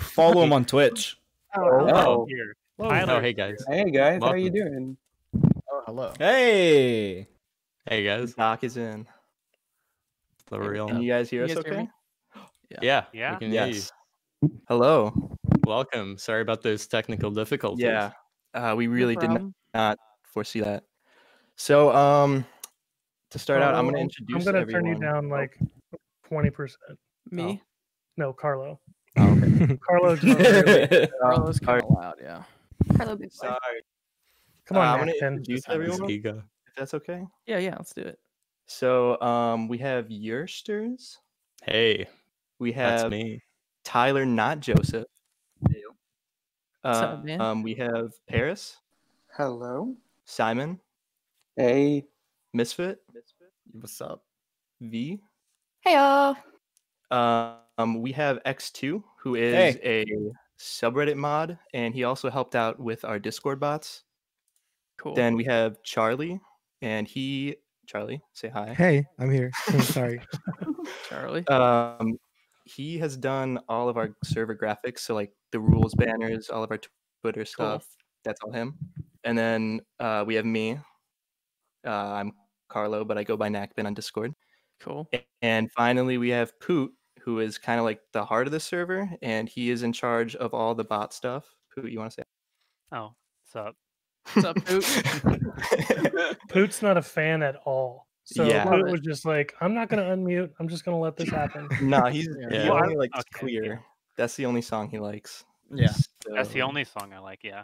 Follow him on Twitch. Hello. Hello. Hey guys. Hey guys. Welcome. How are you doing? Oh, hello. Hey. Hey guys. Doc is in. The real. Can you guys hear us? Okay. Yeah. Yes. Hello. Welcome. Sorry about those technical difficulties. Yeah. We really did not foresee that. So to start out, I'm gonna introduce. I'm gonna turn you down like 20%. Me? Oh. No, Carlo. Oh, okay. Carlo's really, kind of loud, yeah. Carlo, sorry. Come on, I'm gonna introduce everyone. If that's okay. Yeah, let's do it. So we have Yersters. Hey. We have that's me. Tyler, not Joseph. Hey. What's up, man? We have Paris. Hello. Simon. Hey. Misfit. What's up? V. Hey. We have X2, who is a subreddit mod, and he also helped out with our Discord bots. Cool. Then we have Charlie, and he... Charlie, say hi. Hey, I'm here. I'm sorry. Charlie. He has done all of our server graphics, so like the rules banners, all of our Twitter stuff. Cool. That's all him. And then we have me. I'm Carlo, but I go by nakpin on Discord. Cool. And finally, we have Poot, who is kind of like the heart of the server, and he is in charge of all the bot stuff. Poot, you want to say? Oh, what's up? What's up, Poot? Poot's not a fan at all. So Poot was just like, I'm not going to unmute. I'm just going to let this happen. No, he's only likes Queer. Yeah. That's the only song he likes. Yeah. So... That's the only song I like, yeah.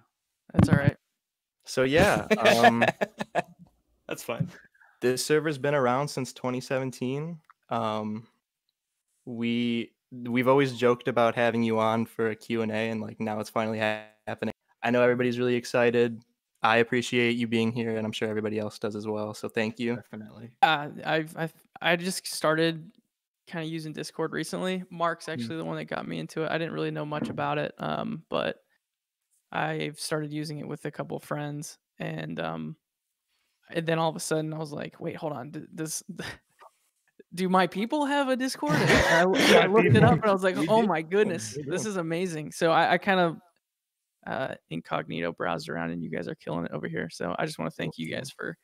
That's all right. So, yeah. That's fine. This server's been around since 2017. We've always joked about having you on for a Q&A, and like now it's finally happening. I know everybody's really excited. I appreciate you being here, and I'm sure everybody else does as well. So thank you. Definitely. I just started kind of using Discord recently. Mark's actually the one that got me into it. I didn't really know much about it, but I've started using it with a couple of friends, and then all of a sudden I was like, wait, hold on, this. Do my people have a Discord? And I looked it up and I was like, oh my goodness, this is amazing. So I kind of incognito browsed around, and you guys are killing it over here. So I just want to thank you guys for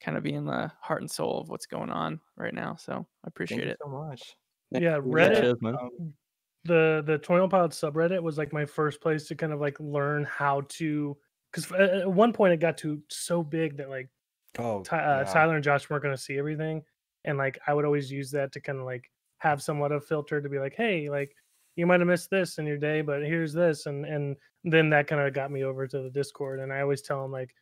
kind of being the heart and soul of what's going on right now. So I appreciate it. Thank you so much. Yeah, Reddit, the 21 Pilots subreddit was like my first place to kind of like learn how to, because at one point it got to so big that like Tyler and Josh weren't going to see everything. And like I would always use that to kind of like have somewhat of a filter to be like, hey, like you might have missed this in your day, but here's this, and then that kind of got me over to the Discord. And I always tell them like,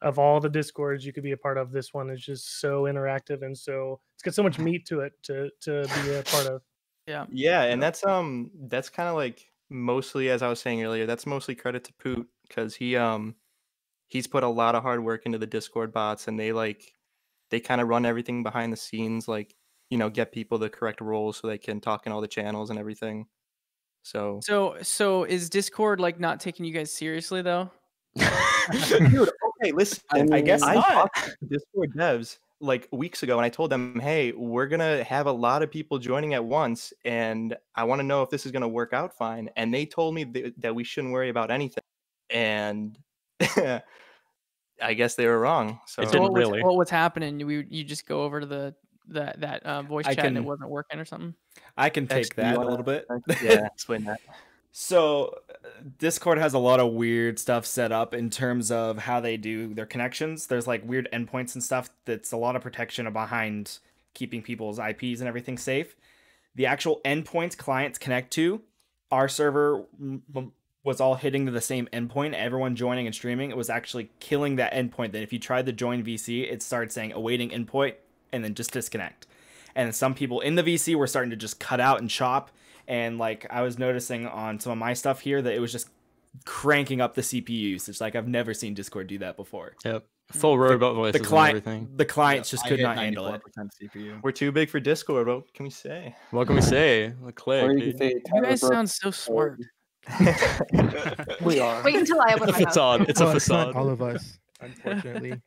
of all the Discords you could be a part of, this one is just so interactive, and so it's got so much meat to it to be a part of. Yeah, and that's kind of like mostly, as I was saying earlier, that's mostly credit to Poot, because he's put a lot of hard work into the Discord bots, and they kind of run everything behind the scenes, like, you know, get people the correct roles so they can talk in all the channels and everything. So is Discord like not taking you guys seriously though? Dude, okay, listen, I guess I talked to Discord devs like weeks ago, and I told them, hey, we're gonna have a lot of people joining at once, and I want to know if this is gonna work out fine. And they told me that we shouldn't worry about anything, and I guess they were wrong. So it didn't really. What was happening? You just go over to that voice chat and it wasn't working or something. I can take that a little bit. Yeah, explain that. So Discord has a lot of weird stuff set up in terms of how they do their connections. There's like weird endpoints and stuff. That's a lot of protection behind keeping people's IPs and everything safe. The actual endpoints clients connect to, our server was all hitting to the same endpoint. Everyone joining and streaming, it was actually killing that endpoint. Then if you tried to join VC, it started saying awaiting endpoint and then just disconnect. And some people in the VC were starting to just cut out and chop. And like I was noticing on some of my stuff here that it was just cranking up the CPUs. It's like I've never seen Discord do that before. Yep. Full robot voice. The clients just could not handle it. CPU. We're too big for Discord. What can we say? What can we say? The clique. You guys sound so smart. We are. Wait until I open my facade. It's a facade. It's not all of us, unfortunately.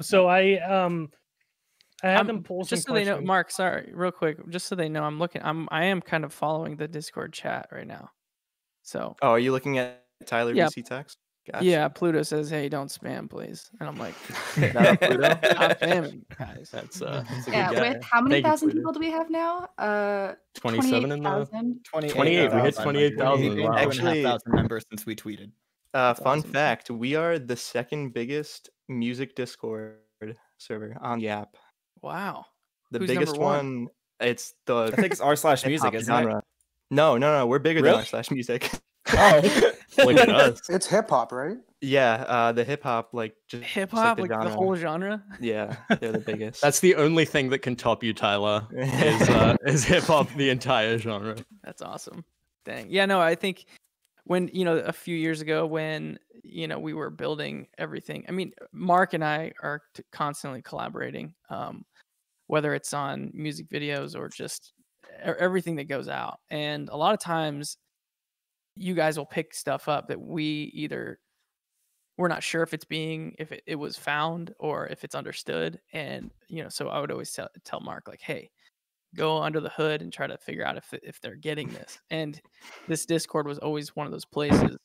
So I I had them pull some just so questions. They know, Mark, sorry, real quick, just so they know, I'm looking. I am kind of following the Discord chat right now. So. Oh, are you looking at Tyler VC text? Gotcha. Yeah, Pluto says, "Hey, don't spam, please." And I'm like, "Not Pluto, not spamming, guys." That's a good guy. With how many thousand people do we have now? 27 in the 28. We hit 28,000. Wow. Actually, 1,500 members since we tweeted. Fun fact: we are the second biggest music Discord server on the app. Wow. The Who's biggest one? It's the. I think it's r/music. Isn't it? No. We're bigger than r/music. Oh. Look at us. It's hip hop, right? Yeah, the hip hop, like just hip hop, like the whole genre. Yeah, they're the biggest. That's the only thing that can top you, Tyler. Is hip hop the entire genre? That's awesome. Dang. Yeah, no, I think when a few years ago when we were building everything. I mean, Mark and I are constantly collaborating, whether it's on music videos or just everything that goes out, and a lot of times. You guys will pick stuff up that we're not sure if it was found or if it's understood. And, so I would always tell Mark, like, hey, go under the hood and try to figure out if they're getting this. And this Discord was always one of those places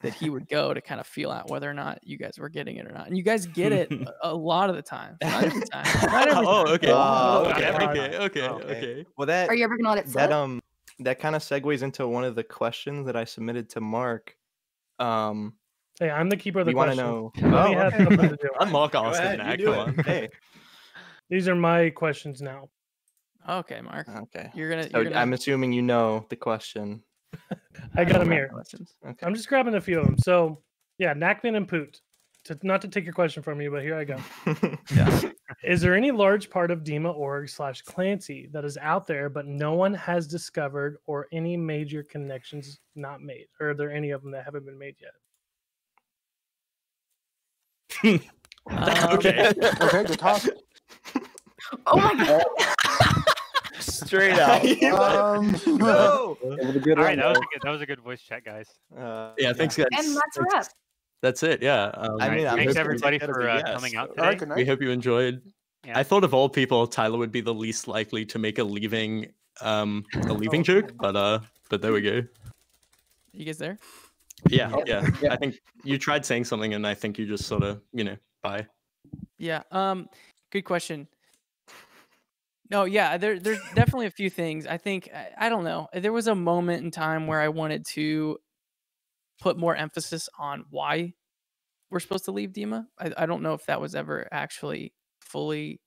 that he would go to kind of feel out whether or not you guys were getting it or not. And you guys get it a lot of the time. Not every time. Not every time. Oh, okay. Oh, okay. Okay. Well, that, are you ever going to let it slip? That kind of segues into one of the questions that I submitted to Mark. Hey, I'm the keeper of the question. You want to know? Oh, okay. I'm Mark Austin. Hey, these are my questions now. Okay, Mark. Okay, you're gonna. I'm assuming you know the question. I got them here. Okay. I'm just grabbing a few of them. So, yeah, Nakpin and Poot. Not to take your question from you, but here I go. Yeah. Is there any large part of Dema.org/Clancy that is out there, but no one has discovered, or any major connections not made? Or are there any of them that haven't been made yet? Okay, good talk. Oh my God. Straight out. No. All right, that was a good voice chat, guys. Yeah, thanks, guys. And that's a wrap. That's it, yeah. Thanks everybody for coming out today. We hope you enjoyed. Yeah. I thought of all people, Tyler would be the least likely to make a leaving joke, but there we go. You guys there? Yeah. I think you tried saying something, and I think you just sort of, bye. Yeah. Good question. No, yeah. There's definitely a few things. I think I don't know. There was a moment in time where I wanted to put more emphasis on why we're supposed to leave Dema. I don't know if that was ever actually fully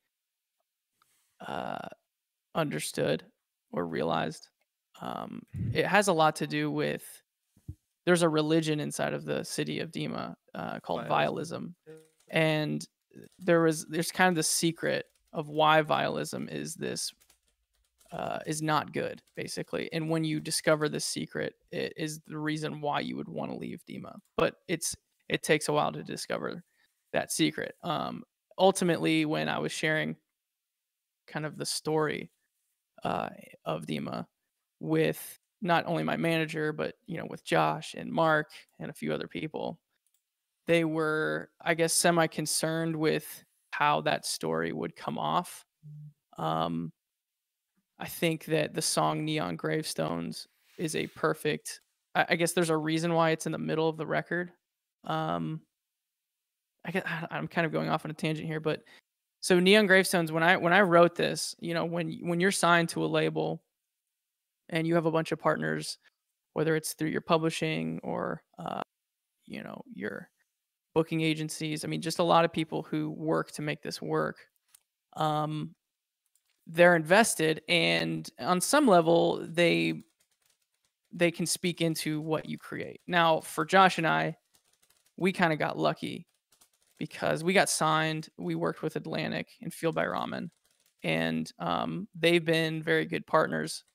understood or realized. It has a lot to do with, there's a religion inside of the city of Dema called Vialism. And there's kind of the secret of why Vialism is this is not good, basically. And when you discover the secret, it is the reason why you would want to leave Dema. But it takes a while to discover that secret. Ultimately, when I was sharing kind of the story of Dema with not only my manager, but with Josh and Mark and a few other people, they were, I guess, semi-concerned with how that story would come off. I think that the song Neon Gravestones is a perfect, I guess there's a reason why it's in the middle of the record. I guess I'm kind of going off on a tangent here, but so Neon Gravestones, when I wrote this, when you're signed to a label and you have a bunch of partners, whether it's through your publishing or, your booking agencies, I mean, just a lot of people who work to make this work. They're invested, and on some level they can speak into what you create. Now for Josh and I, we kind of got lucky because we got signed. We worked with Atlantic and Fueled by Ramen, and they've been very good partners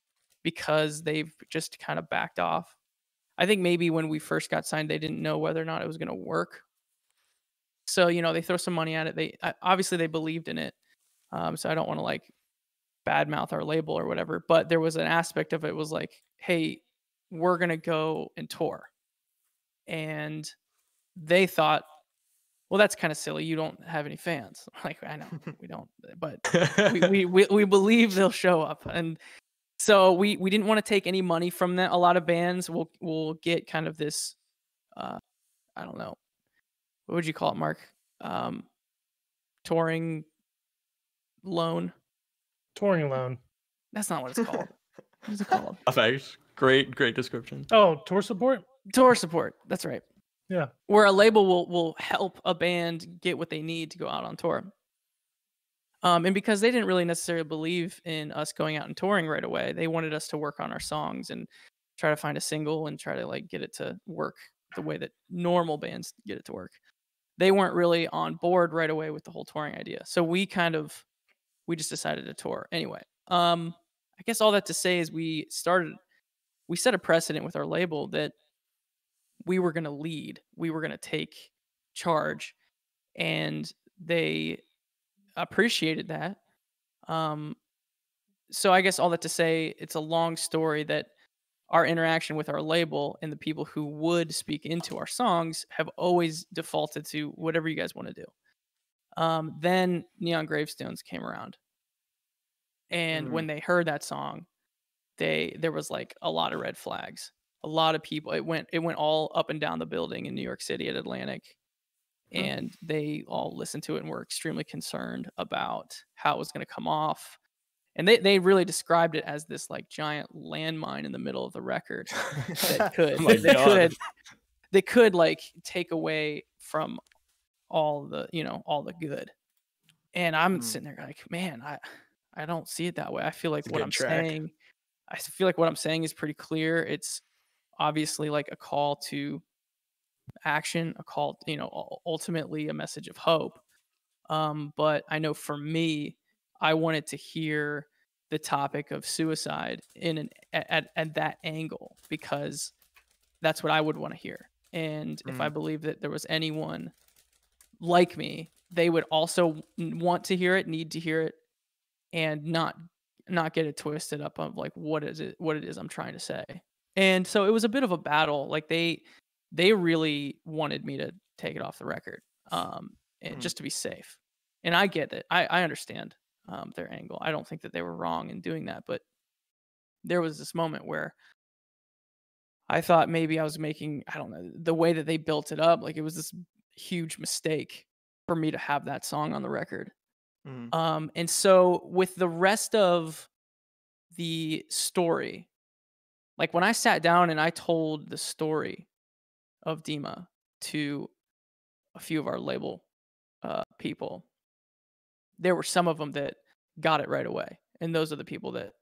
because they've just kind of backed off. I think maybe when we first got signed, they didn't know whether or not it was going to work. So, they throw some money at it. They obviously they believed in it. So I don't want to badmouth our label or whatever, but there was an aspect of it was like, hey, we're going to go and tour. And they thought, well, that's kind of silly. You don't have any fans. Like, I know we don't, but we believe they'll show up. And so we didn't want to take any money from that. A lot of bands will get kind of this, I don't know, what would you call it, Mark? Touring loan. Touring loan. That's not what it's called. What's it called? Effect. Great description. Oh, tour support? Tour support. That's right. Yeah. Where a label will help a band get what they need to go out on tour. And because they didn't really necessarily believe in us going out and touring right away, they wanted us to work on our songs and try to find a single and try to like get it to work the way that normal bands get it to work. They weren't really on board right away with the whole touring idea. So we just decided to tour anyway. I guess all that to say is we set a precedent with our label that we were going to lead, we were going to take charge, and they appreciated that. So I guess all that to say, it's a long story that our interaction with our label and the people who would speak into our songs have always defaulted to whatever you guys want to do. Then Neon Gravestones came around. And when they heard that song, there was like a lot of red flags. A lot of people, it went all up and down the building in New York City at Atlantic, and they all listened to it and were extremely concerned about how it was going to come off. And they really described it as this like giant landmine in the middle of the record that could like take away from all the, you know, all the good. And I'm sitting there like, man, I don't see it that way. I feel like what I'm saying is pretty clear. It's obviously like a call to action, a call, you know, ultimately a message of hope. But I know for me, I wanted to hear the topic of suicide at that angle, because that's what I would want to hear. And if I believe that there was anyone like me, they would also want to hear it, need to hear it, and not get it twisted up of like what it is I'm trying to say. And so it was a bit of a battle. Like they really wanted me to take it off the record, and just to be safe. And I get it. I understand their angle. I don't think that they were wrong in doing that, but there was this moment where I thought maybe I was making, I don't know, the way that they built it up, like it was this huge mistake for me to have that song on the record. And so with the rest of the story, like when I sat down and I told the story of Dema to a few of our label people, there were some of them that got it right away. And those are the people that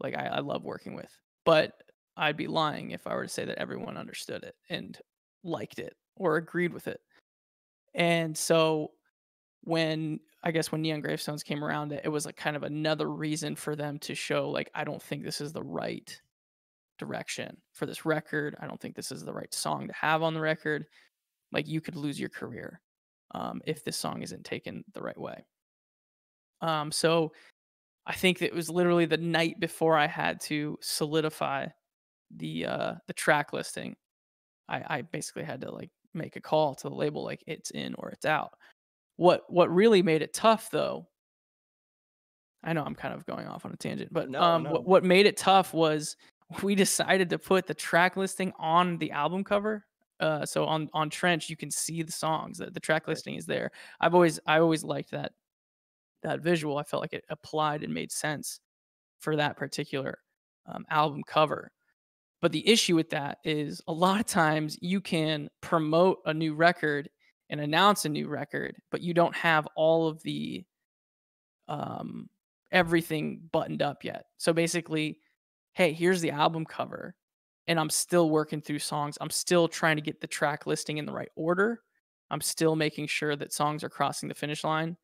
like I love working with. But I'd be lying if I were to say that everyone understood it and liked it or agreed with it. And so when Neon Gravestones came around, it was like kind of another reason for them to show like, I don't think this is the right direction for this record. I don't think this is the right song to have on the record. Like, you could lose your career if this song isn't taken the right way. So I think that it was literally the night before I had to solidify the track listing. I basically had to like make a call to the label, like, it's in or it's out. What really made it tough, though, I know I'm kind of going off on a tangent, but what made it tough was we decided to put the track listing on the album cover. So on Trench, you can see the songs. The track listing is there. I always liked that visual. I felt like it applied and made sense for that particular album cover. But the issue with that is a lot of times you can promote a new record and announce a new record, but you don't have all of the everything buttoned up yet. So basically, hey, here's the album cover, and I'm still working through songs. I'm still trying to get the track listing in the right order. I'm still making sure that songs are crossing the finish line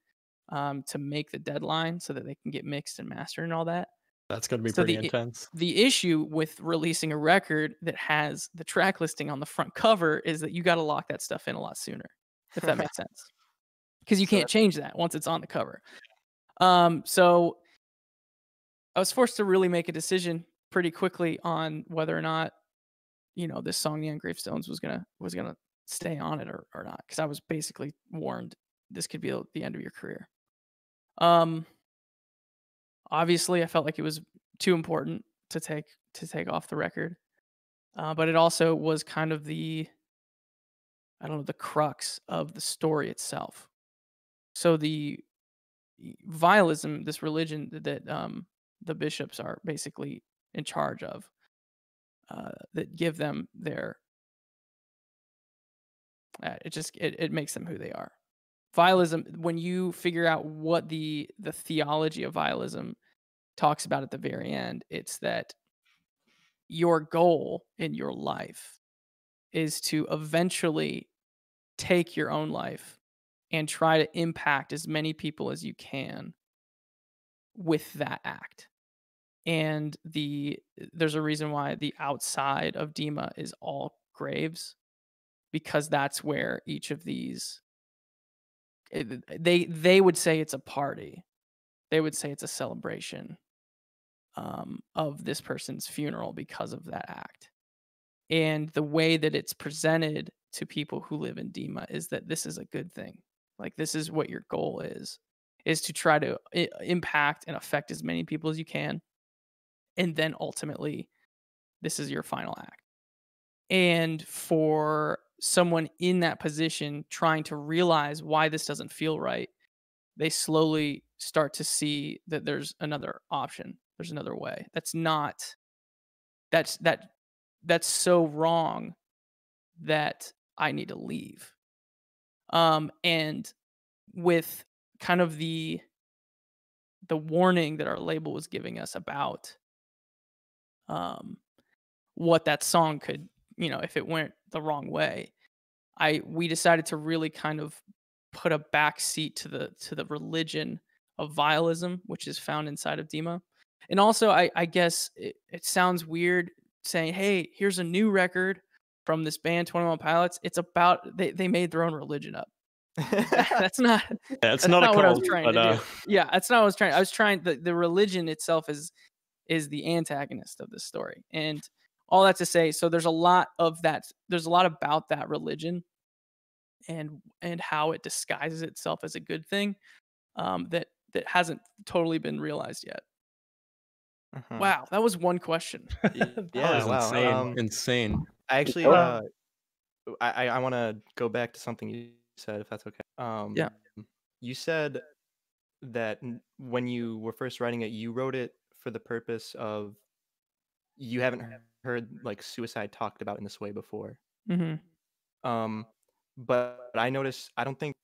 to make the deadline so that they can get mixed and mastered and all that. That's going to be pretty intense. The issue with releasing a record that has the track listing on the front cover is that you got to lock that stuff in a lot sooner, if that makes sense. Because you can't change that once it's on the cover. So I was forced to really make a decision pretty quickly on whether or not, you know, this song Neon Gravestones was gonna stay on it or not, because I was basically warned this could be the end of your career. Obviously, I felt like it was too important to take off the record, but it also was kind of the, I don't know, the crux of the story itself. So the Vialism, this religion that the bishops are basically in charge of, that give them their, it makes them who they are. Vialism, when you figure out what the theology of Vialism talks about at the very end, it's that your goal in your life is to eventually take your own life and try to impact as many people as you can with that act. And there's a reason why the outside of Dema is all graves, because that's where each of these, they would say it's a party. They would say it's a celebration of this person's funeral because of that act. And the way that it's presented to people who live in Dema is that this is a good thing. Like, this is what your goal is to try to impact and affect as many people as you can. And then ultimately, this is your final act. And for someone in that position trying to realize why this doesn't feel right, they slowly start to see that there's another option. There's another way. That's so wrong that I need to leave. And with kind of the warning that our label was giving us about what that song could, you know, if it went the wrong way, we decided to really kind of put a backseat to the religion of Vialism, which is found inside of Dema. And also, I guess it sounds weird saying, hey, here's a new record from this band 21 Pilots. It's about, they made their own religion up. That's not what I was trying to do. Yeah, that's not what I was trying. I was trying, the religion itself is the antagonist of this story. And all that to say, so there's a lot of that. There's a lot about that religion and how it disguises itself as a good thing that hasn't totally been realized yet. Uh-huh. Wow, that was one question. Yeah, that was insane. Insane. I actually, I want to go back to something you said, if that's okay. Yeah. You said that when you were first writing it, you wrote it for the purpose of, you haven't heard like suicide talked about in this way before. Mm-hmm. But I noticed, I don't think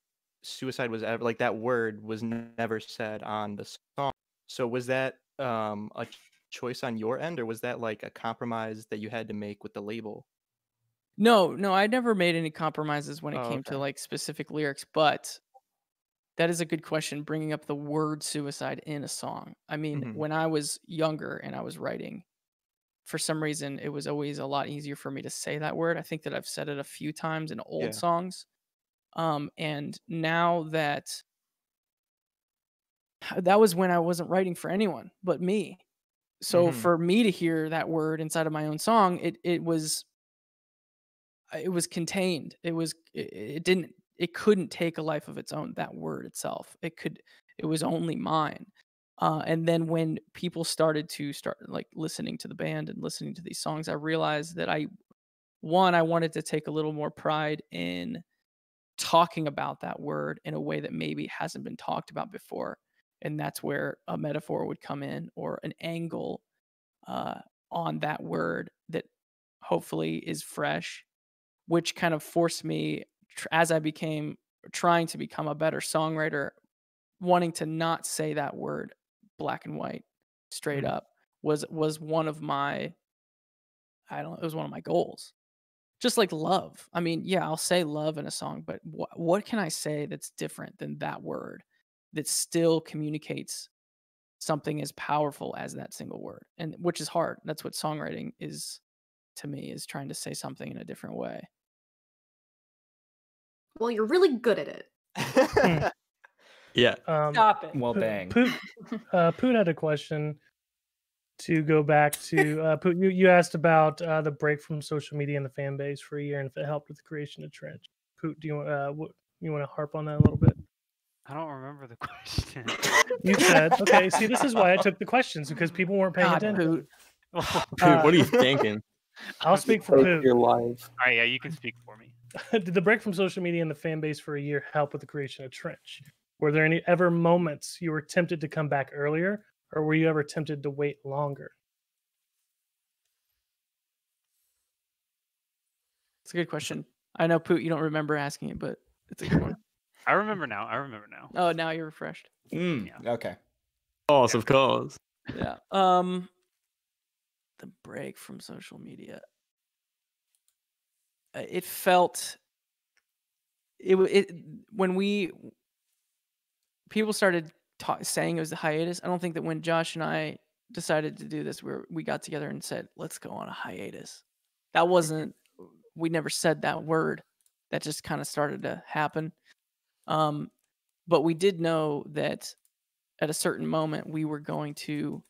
suicide was ever, like, that word was never said on the song. So was that a choice on your end, or was that like a compromise that you had to make with the label? No, I never made any compromises when it came to like specific lyrics, but that is a good question, bringing up the word suicide in a song. I mean, mm-hmm. when I was younger and I was writing, for some reason, it was always a lot easier for me to say that word. I think that I've said it a few times in old songs. And now that was when I wasn't writing for anyone but me. So mm-hmm. for me to hear that word inside of my own song, it was contained. It couldn't take a life of its own, that word itself. It was only mine. And then when people started like listening to the band and listening to these songs, I realized that I wanted to take a little more pride in talking about that word in a way that maybe hasn't been talked about before. And that's where a metaphor would come in, or an angle on that word that hopefully is fresh, which kind of forced me, as I became trying to become a better songwriter, wanting to not say that word black and white straight up was one of my, it was one of my goals. Just like love. I mean, yeah, I'll say love in a song, but what can I say that's different than that word that still communicates something as powerful as that single word? And which is hard. That's what songwriting is to me, is trying to say something in a different way. Well, you're really good at it. Yeah. Stop it. Well, Poon had a question. to go back to Putin, you asked about the break from social media and the fan base for a year and if it helped with the creation of Trench. Poot, do you want you want to harp on that a little bit? I don't remember the question. You said, okay, see, this is why I took the questions, because people weren't paying attention. Poot, what are you thinking? I'll speak for Poot. You're lying. All right, yeah, you can speak for me. Did the break from social media and the fan base for a year help with the creation of Trench? Were there any ever moments you were tempted to come back earlier, or were you ever tempted to wait longer? It's a good question. I know, Poot, you don't remember asking it, but it's a good one. I remember now. I remember now. Oh, now you're refreshed. Mm, yeah. Okay. Of course. Yeah. The break from social media. It felt. It when people started saying it was a hiatus. I don't think that when Josh and I decided to do this, we got together and said, "Let's go on a hiatus." That wasn't. We never said that word. That just kind of started to happen. But we did know that at a certain moment we were going to,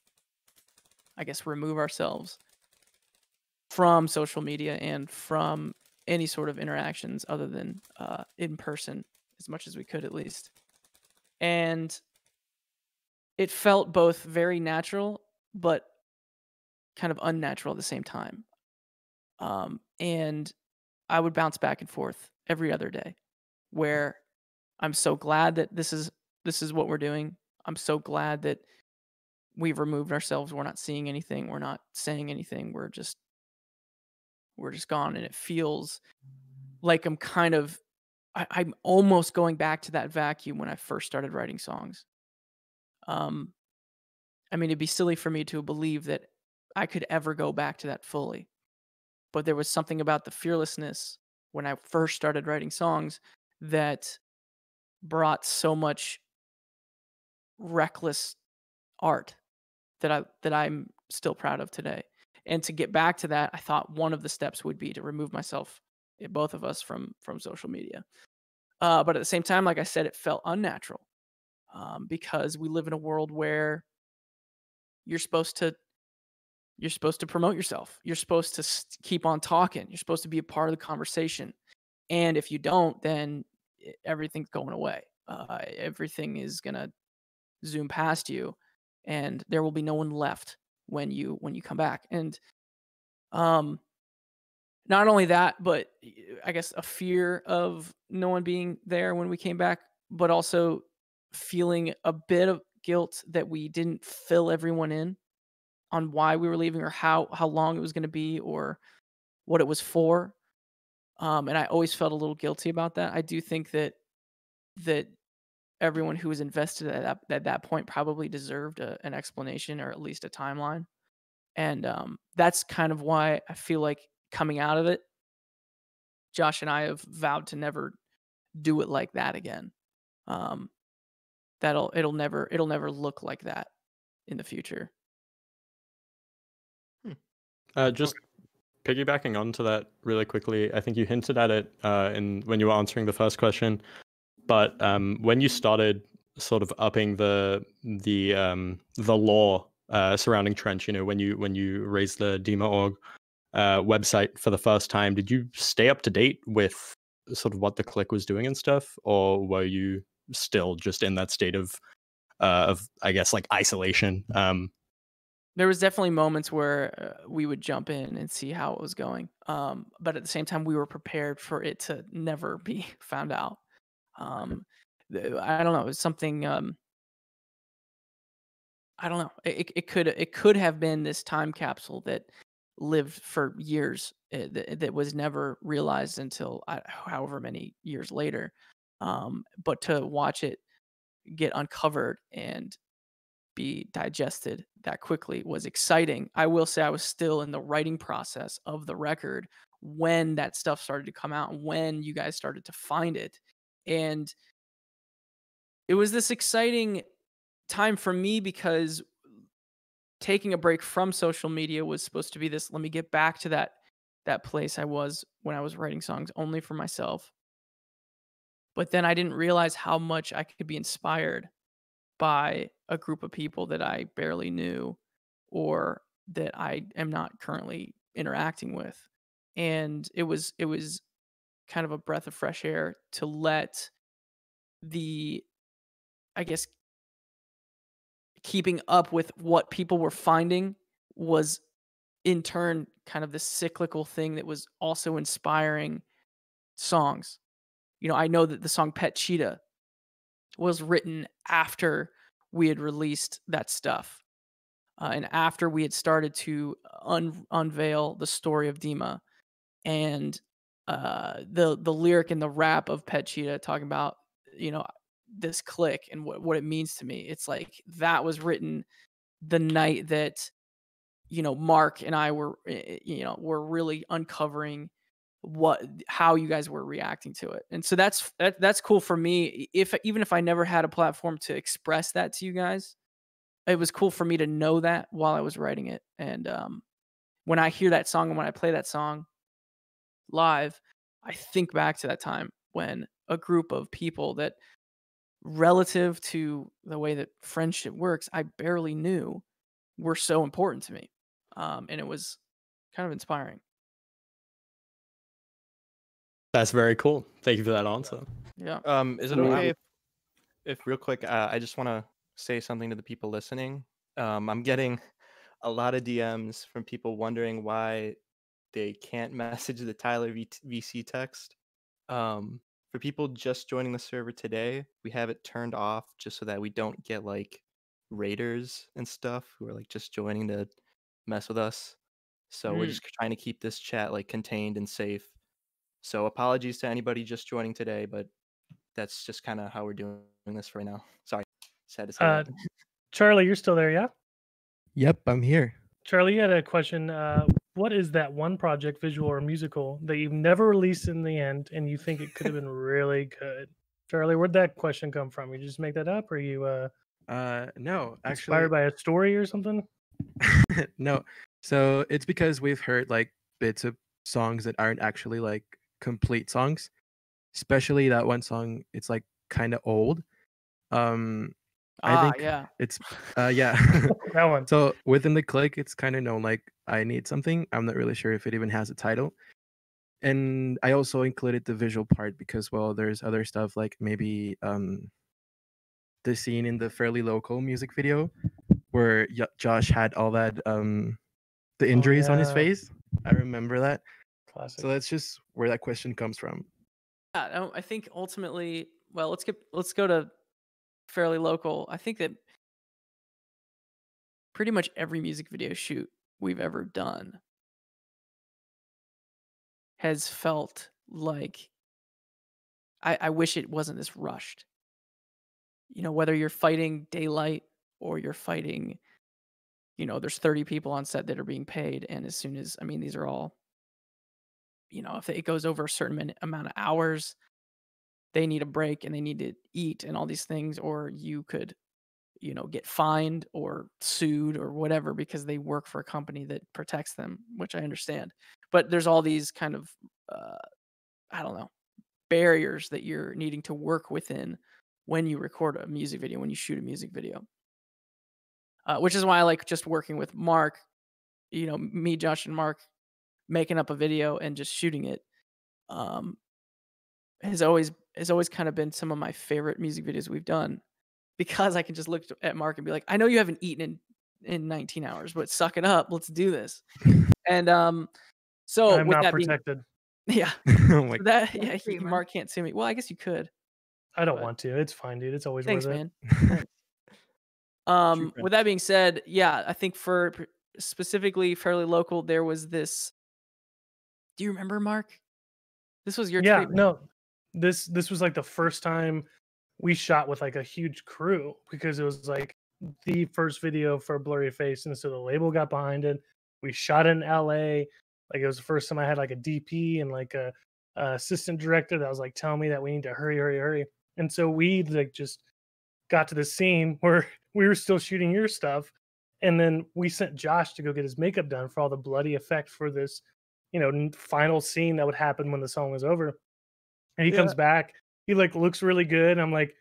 I guess, remove ourselves from social media and from any sort of interactions other than in person, as much as we could at least. And it felt both very natural, but kind of unnatural at the same time. And I would bounce back and forth every other day, where I'm so glad that this is what we're doing. I'm so glad that we've removed ourselves. We're not seeing anything. We're not saying anything. We're just gone. And it feels like I'm kind of, I'm almost going back to that vacuum when I first started writing songs. I mean, it'd be silly for me to believe that I could ever go back to that fully, but there was something about the fearlessness when I first started writing songs that brought so much reckless art that I'm still proud of today. And to get back to that, I thought one of the steps would be to remove myself, both of us, from social media. But at the same time, like I said, it felt unnatural because we live in a world where you're supposed to promote yourself. You're supposed to keep on talking. You're supposed to be a part of the conversation. And if you don't, then everything's going away. Everything is going to zoom past you, and there will be no one left when you come back. And not only that, but I guess a fear of no one being there when we came back, but also feeling a bit of guilt that we didn't fill everyone in on why we were leaving, or how long it was going to be, or what it was for. And I always felt a little guilty about that. I do think that everyone who was invested at that point probably deserved an explanation, or at least a timeline. And that's kind of why I feel like coming out of it, Josh and I have vowed to never do it like that again. It'll never look like that in the future. Just piggybacking onto that really quickly, I think you hinted at it when you were answering the first question, but when you started sort of upping the lore surrounding Trench, you know, when you raised the Dema.org website for the first time, did you stay up to date with sort of what the clique was doing and stuff, or were you still just in that state of I guess, like, isolation? There was definitely moments where we would jump in and see how it was going. But at the same time, we were prepared for it to never be found out. I don't know. It was something, I don't know. It could have been this time capsule that lived for years that was never realized until however many years later. But to watch it get uncovered and be digested that quickly was exciting. I will say I was still in the writing process of the record when that stuff started to come out, and when you guys started to find it. And it was this exciting time for me, because taking a break from social media was supposed to be this, let me get back to that place I was when I was writing songs only for myself. But then I didn't realize how much I could be inspired by a group of people that I barely knew, or that I am not currently interacting with. And it was kind of a breath of fresh air to let the, I guess, keeping up with what people were finding was in turn kind of the cyclical thing that was also inspiring songs. You know, I know that the song Pet Cheetah was written after we had released that stuff. And after we had started to unveil the story of Dema and the lyric and the rap of Pet Cheetah talking about, you know, this clique and what it means to me. It's like that was written the night that, you know, Mark and I were, you know, were really uncovering how you guys were reacting to it. And so that's cool for me. Even if I never had a platform to express that to you guys, it was cool for me to know that while I was writing it. And when I hear that song and when I play that song live, I think back to that time when a group of people that, relative to the way that friendship works, I barely knew were so important to me. And it was kind of inspiring. That's very cool. Thank you for that answer. Yeah. Is it okay if real quick, I just want to say something to the people listening. I'm getting a lot of DMs from people wondering why they can't message the Tyler VC text. For people just joining the server today, we have it turned off just so that we don't get like raiders and stuff who are like just joining to mess with us. So we're just trying to keep this chat like contained and safe. So apologies to anybody just joining today, but that's just kind of how we're doing this right now. Sorry. Sad to say that. Charlie, you're still there, yeah? Yep, I'm here. Charlie, you had a question. What is that one project, visual or musical, that you've never released in the end and you think it could have been really good? Charlie, where'd that question come from? You just make that up, or you no, actually inspired by a story or something? No. So it's because we've heard like bits of songs that aren't actually like complete songs, especially that one song. It's like kind of old. I think yeah. It's yeah. That one. So within the clique, it's kind of known like I Need Something. I'm not really sure if it even has a title. And I also included the visual part because, well, there's other stuff like maybe the scene in the Fairly Local music video where Josh had all that the injuries on his face. I remember that. Classic. So that's just where that question comes from. Yeah, I think ultimately, well, let's go to Fairly Local. I think that pretty much every music video shoot we've ever done has felt like I wish it wasn't this rushed. You know, whether you're fighting daylight or you're fighting, you know, there's 30 people on set that are being paid, and as soon as, I mean, these are all, you know, if it goes over a certain amount of hours, they need a break and they need to eat and all these things, or you could, you know, get fined or sued or whatever because they work for a company that protects them, which I understand. But there's all these kind of, I don't know, barriers that you're needing to work within when you record a music video, when you shoot a music video. Which is why I like just working with Mark, you know, me, Josh, and Mark making up a video and just shooting it has always kind of been some of my favorite music videos we've done, because I can just look at Mark and be like, I know you haven't eaten in 19 hours, but suck it up. Let's do this. And so I'm not protected. Yeah. Oh my God. Mark can't sue me. Well, I guess you could. I don't want to. It's fine, dude. It's always worth it. Thanks, man. With that being said, yeah, I think for specifically Fairly Local, there was this. Do you remember, Mark? This was your treatment. No, this was like the first time we shot with like a huge crew, because it was like the first video for Blurryface, and so the label got behind it. We shot in LA. Like, it was the first time I had like a DP and like a assistant director that was like telling me that we need to hurry. And so we like just got to the scene where we were still shooting your stuff, and then we sent Josh to go get his makeup done for all the bloody effect for this, you know, final scene that would happen when the song was over. And he comes back, he like looks really good, and I'm like,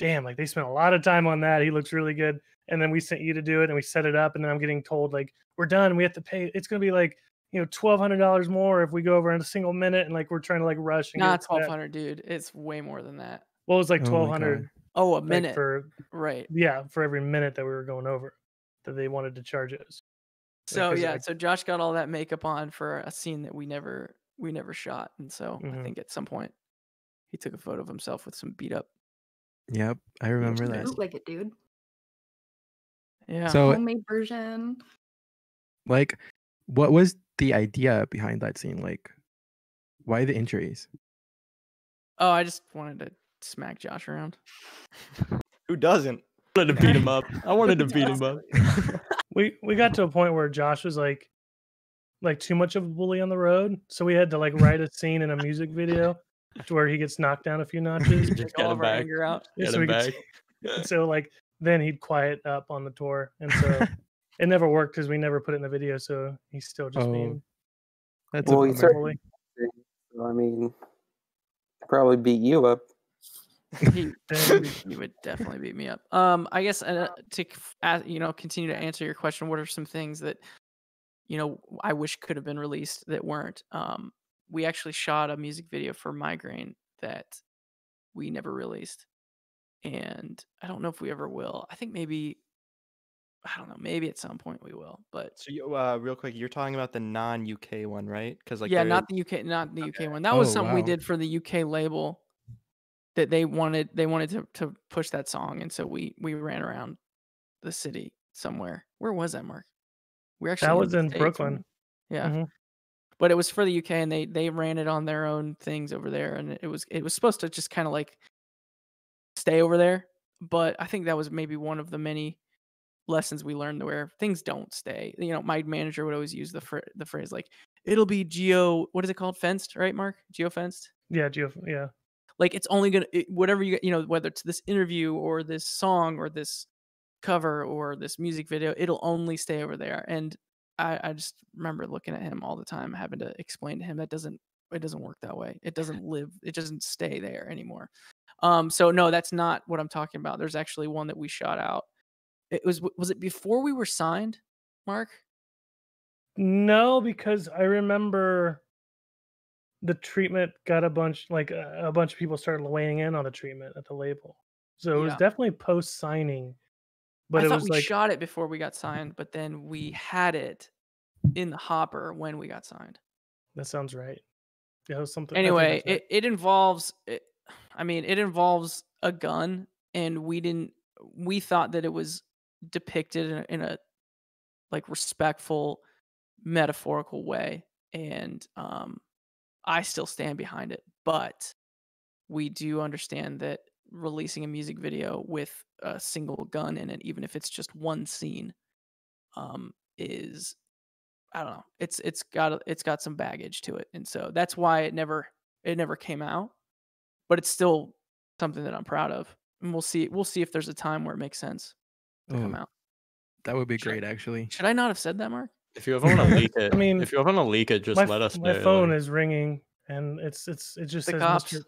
damn, like they spent a lot of time on that. He looks really good. and then we sent you to do it, and we set it up, and then I'm getting told, like, we're done. We have to pay. It's going to be, like, you know, $1,200 more if we go over in a single minute, and, like, we're trying to, like, rush. And not $1,200, dude. It's way more than that. Well, it was, like, $1,200. Oh, a minute. Like, for, right. Yeah, for every minute that we were going over that they wanted to charge us. So, like, yeah, so Josh got all that makeup on for a scene that we never shot. And so I think at some point he took a photo of himself with some beat up. Yep, I remember that. Look like it, dude. Yeah. So, homemade version. Like, what was the idea behind that scene? Like, why the injuries? Oh, I just wanted to smack Josh around. Who doesn't? I wanted to beat him up. We got to a point where Josh was like too much of a bully on the road, so we had to like write a scene in a music video to where he gets knocked down a few notches, just all of our anger out. So like then he'd quiet up on the tour, and so it never worked because we never put it in the video. So he's still just being. That's well, a bully. I mean, probably beat you up. He would definitely beat me up. I guess to continue to answer your question, what are some things that I wish could have been released that weren't? We actually shot a music video for Migraine that we never released, and I don't know if we ever will. I think maybe maybe at some point we will. But so you, real quick, you're talking about the non-UK one, right? Because like not the UK one. That was something we did for the UK label. That they wanted to push that song, and so we ran around the city somewhere. Where was that, Mark? We actually that was in Brooklyn. Yeah, but it was for the UK, and they ran it on their own things over there, and it was supposed to just kind of like stay over there. But I think that was maybe one of the many lessons we learned where things don't stay. You know, my manager would always use the phrase like it'll be geo. What is it called? Fenced, right, Mark? Geo fenced. Yeah, geo. Yeah. Like it's only gonna whatever whether it's this interview or this song or this cover or this music video, it'll only stay over there. And I just remember looking at him all the time, having to explain to him it doesn't work that way. It doesn't live. It doesn't stay there anymore. So no, that's not what I'm talking about. There's actually one that we shot out. Was it before we were signed, Mark? No, because I remember. The treatment got a bunch of people started weighing in on the treatment at the label, so it was definitely post signing. But I thought we shot it before we got signed, but then we had it in the hopper when we got signed. That sounds right. Yeah, it was something. Anyway, right. It involves a gun, and we thought that it was depicted in a like respectful, metaphorical way, and I still stand behind it, but we do understand that releasing a music video with a single gun in it, even if it's just one scene, is I don't know. It's got some baggage to it, and so that's why it never came out. But it's still something that I'm proud of, and we'll see if there's a time where it makes sense to come out. That would be great, actually. Should I not have said that, Mark? If you ever want to leak it, just let us know. My phone is ringing, and it just says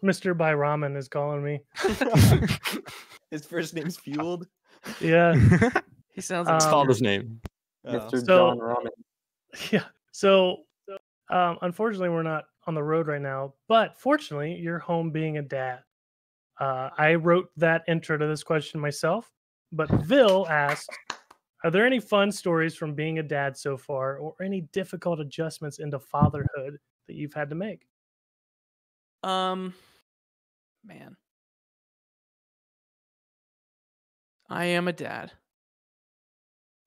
Mr. By Ramen is calling me. His first name's Fueled. Yeah, he sounds. Like called his name, Mr. John Ramen. Yeah. So, unfortunately, we're not on the road right now, but fortunately, you're home being a dad. I wrote that intro to this question myself, but Vil asked. Are there any fun stories from being a dad so far, or any difficult adjustments into fatherhood that you've had to make? Man, I am a dad.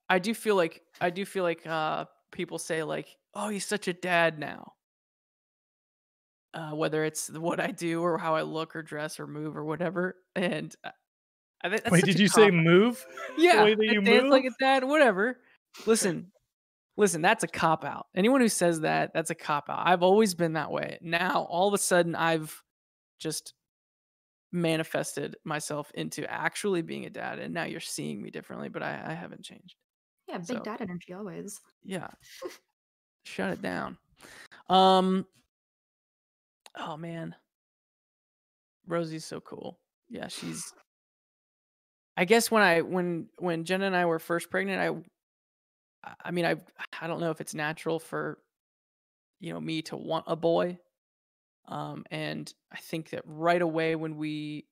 I do feel like people say like, "Oh, he's such a dad now." Whether it's what I do or how I look or dress or move or whatever, and. Wait, did you say move? Yeah, the way that you move? Like a dad, whatever. Listen, that's a cop-out. Anyone who says that, that's a cop-out. I've always been that way. Now, all of a sudden, I've just manifested myself into actually being a dad, and now you're seeing me differently, but I haven't changed. Yeah, big dad energy always. Yeah. Shut it down. Oh, man. Rosie's so cool. Yeah, she's... I guess when Jenna and I were first pregnant, I mean I don't know if it's natural for, you know, me to want a boy. And I think that right away when we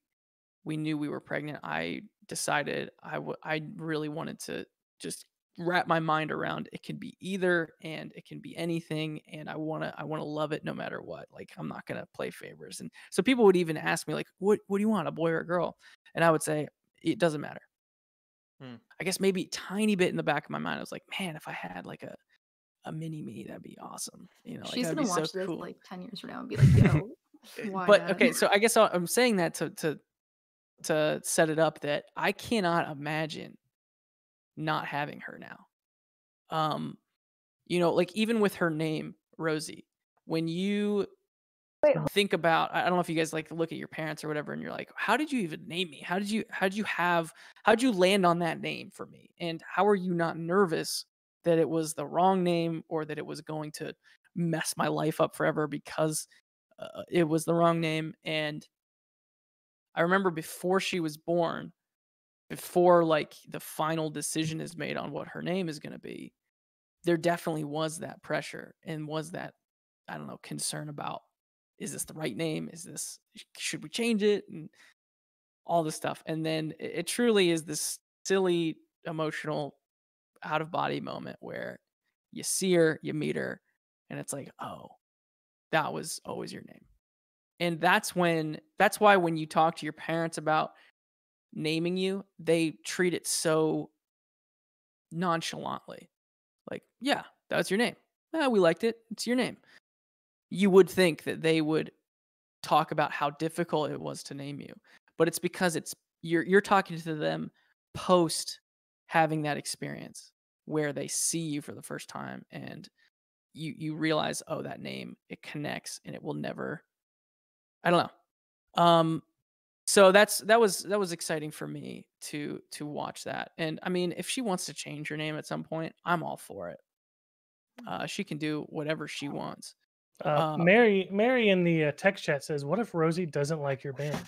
knew we were pregnant, I decided I really wanted to just wrap my mind around it can be either and it can be anything, and I want to love it no matter what. Like, I'm not going to play favors. And so people would even ask me, like, what do you want, a boy or a girl? And I would say it doesn't matter. I guess maybe tiny bit in the back of my mind I was like, man, if I had like a mini me, that'd be awesome, you know. She's like, gonna watch this cool. Like 10 years from now and be like, yo, why but not? Okay, so I guess I'm saying that to set it up that I cannot imagine not having her now. You know, like even with her name Rosie, when you think about, I don't know if you guys like look at your parents or whatever and you're like, how did you even name me? How'd you land on that name for me? And how are you not nervous that it was the wrong name or that it was going to mess my life up forever because it was the wrong name? And I remember before she was born, before like the final decision is made on what her name is going to be, there definitely was that pressure and was that, I don't know, concern about, is this the right name? Should we change it? And all this stuff. And then it truly is this silly, emotional, out of body moment where you see her, you meet her, and it's like, oh, that was always your name. And that's why when you talk to your parents about naming you, they treat it so nonchalantly. Like, yeah, that's your name. Yeah, we liked it. It's your name. You would think that they would talk about how difficult it was to name you, but it's because you're talking to them post having that experience where they see you for the first time and you realize, oh, that name, it connects and it will never, I don't know. So that was exciting for me to watch that. And I mean, if she wants to change her name at some point, I'm all for it. She can do whatever she wants. Mary in the text chat says, "What if Rosie doesn't like your band?"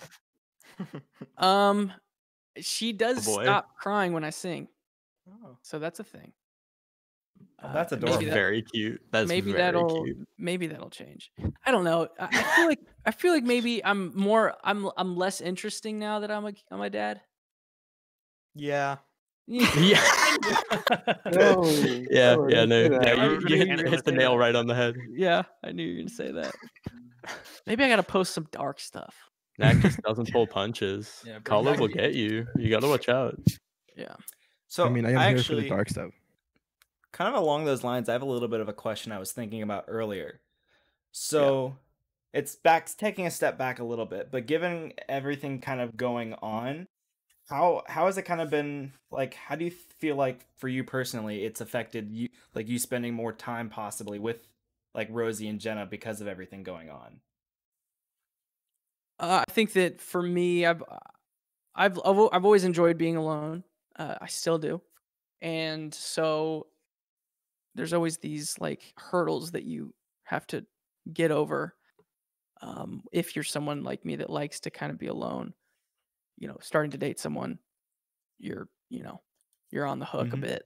She does stop crying when I sing. Oh, so that's a thing. Oh, that's adorable. Very cute. That's maybe that'll change. I don't know. I feel like maybe I'm less interesting now that I'm a dad. Yeah. You hit the nail right on the head. Yeah, I knew you were gonna say that. Maybe I gotta post some dark stuff. Nat just doesn't pull punches. Yeah, Colin will get you. You gotta watch out. Yeah. So I mean, I am here for the dark stuff. Kind of along those lines, I have a little bit of a question I was thinking about earlier. So yeah. It's taking a step back a little bit, but given everything kind of going on, how has it kind of been, like, how do you feel like for you personally it's affected you, like you spending more time possibly with like Rosie and Jenna because of everything going on? I think that for me, I've always enjoyed being alone. I still do. And so there's always these like hurdles that you have to get over. If you're someone like me that likes to kind of be alone, you know, starting to date someone, you're on the hook a bit,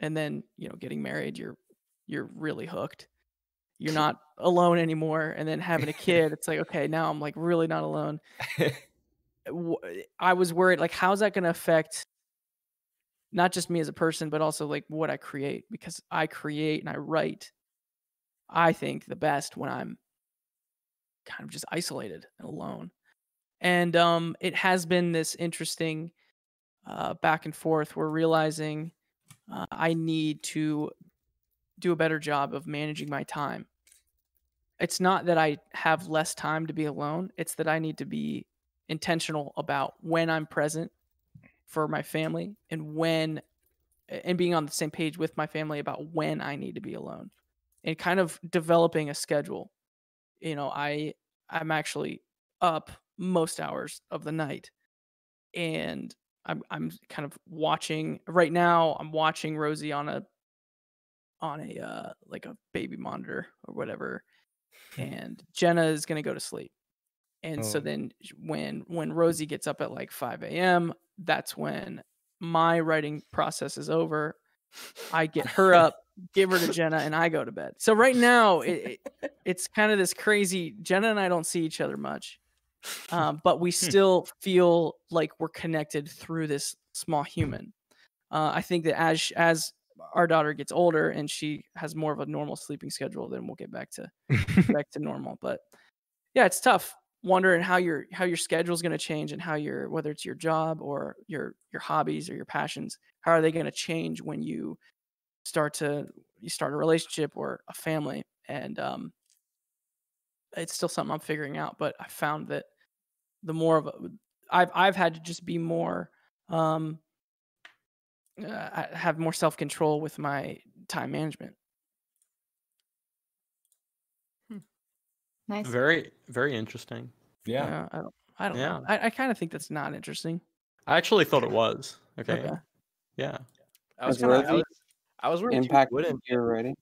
and then, you know, getting married, you're really hooked. You're not alone anymore. And then having a kid, it's like, okay, now I'm like really not alone. I was worried, like, how's that going to affect not just me as a person, but also like what I create, because I create and I write, I think, the best when I'm kind of just isolated and alone. And it has been this interesting back and forth. We're realizing I need to do a better job of managing my time. It's not that I have less time to be alone. It's that I need to be intentional about when I'm present for my family and being on the same page with my family about when I need to be alone and kind of developing a schedule. You know, I'm actually up most hours of the night, and I'm kind of watching right now. I'm watching Rosie on a like a baby monitor or whatever, and Jenna is gonna go to sleep. And so then when Rosie gets up at like 5 a.m., that's when my writing process is over. I get her up, give her to Jenna, and I go to bed. So right now it's kind of this crazy. Jenna and I don't see each other much, but we still feel like we're connected through this small human. I think that as our daughter gets older and she has more of a normal sleeping schedule, then we'll get back to normal. But yeah, it's tough wondering how your schedule is going to change, and how your, whether it's your job or your hobbies or your passions, how are they going to change when you start a relationship or a family. And it's still something I'm figuring out, but I found that the more of a, I've had to just be more I have more self-control with my time management. Nice. Very, very interesting. Yeah. I don't know. I kind of think that's not interesting. I actually thought it was. Okay. Yeah. I was worried you wouldn't.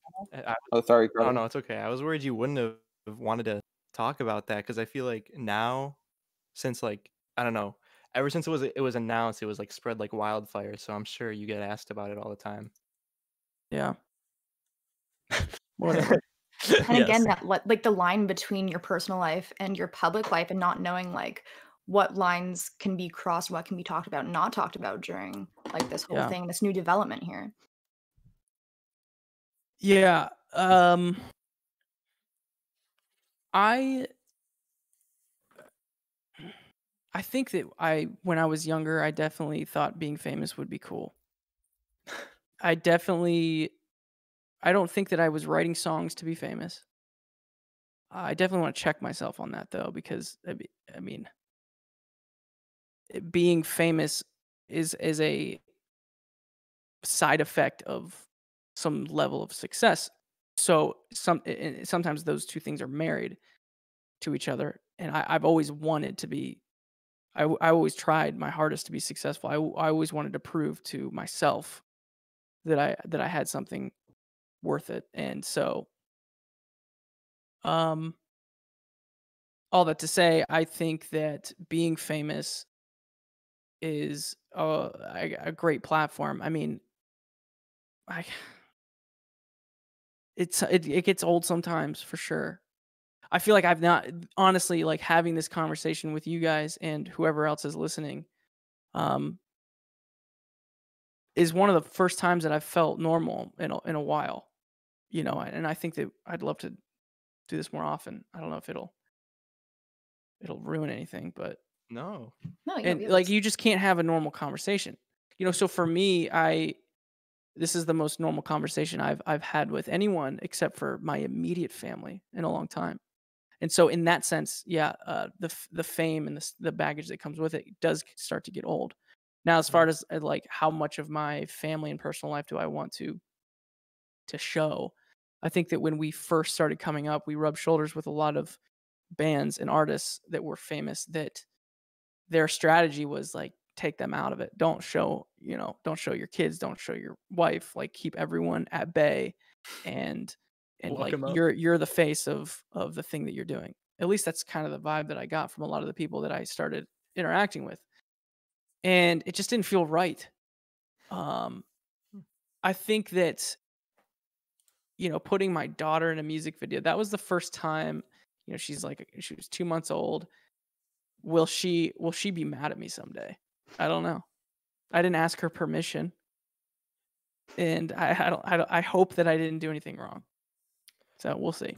Oh, sorry. Girl. Oh, no, it's okay. I was worried you wouldn't have wanted to talk about that, because I feel like now, since like, I don't know, ever since it was announced, it was like spread like wildfire. So I'm sure you get asked about it all the time. Yeah. Whatever. And again, that like the line between your personal life and your public life, and not knowing like what lines can be crossed, what can be talked about, not talked about during like this whole thing, this new development here. Yeah. I think that when I was younger, I definitely thought being famous would be cool. I don't think that I was writing songs to be famous. I definitely want to check myself on that, though, because I mean, being famous is a side effect of some level of success. So sometimes those two things are married to each other. And I've always wanted to be. I always tried my hardest to be successful. I always wanted to prove to myself that I had something worth it. And so all that to say, I think that being famous is a great platform. I mean, it gets old sometimes, for sure. I feel like I've not, honestly, like having this conversation with you guys and whoever else is listening, is one of the first times that I've felt normal in a while, you know. And I think that I'd love to do this more often. I don't know if it'll ruin anything, but no, and like you just can't have a normal conversation, you know. So for me, this is the most normal conversation I've had with anyone except for my immediate family in a long time. And so in that sense, yeah, the fame and the baggage that comes with it does start to get old. Now, as far as like how much of my family and personal life do I want to show, I think that when we first started coming up, we rubbed shoulders with a lot of bands and artists that were famous, that their strategy was like, take them out of it. Don't show, you know, don't show your kids, don't show your wife, like keep everyone at bay. And like you're the face of the thing that you're doing. At least that's kind of the vibe that I got from a lot of the people that I started interacting with, and it just didn't feel right. I think that, you know, putting my daughter in a music video, that was the first time, you know, she was 2 months old. Will she be mad at me someday? I don't know. I didn't ask her permission, and I hope that I didn't do anything wrong. So we'll see.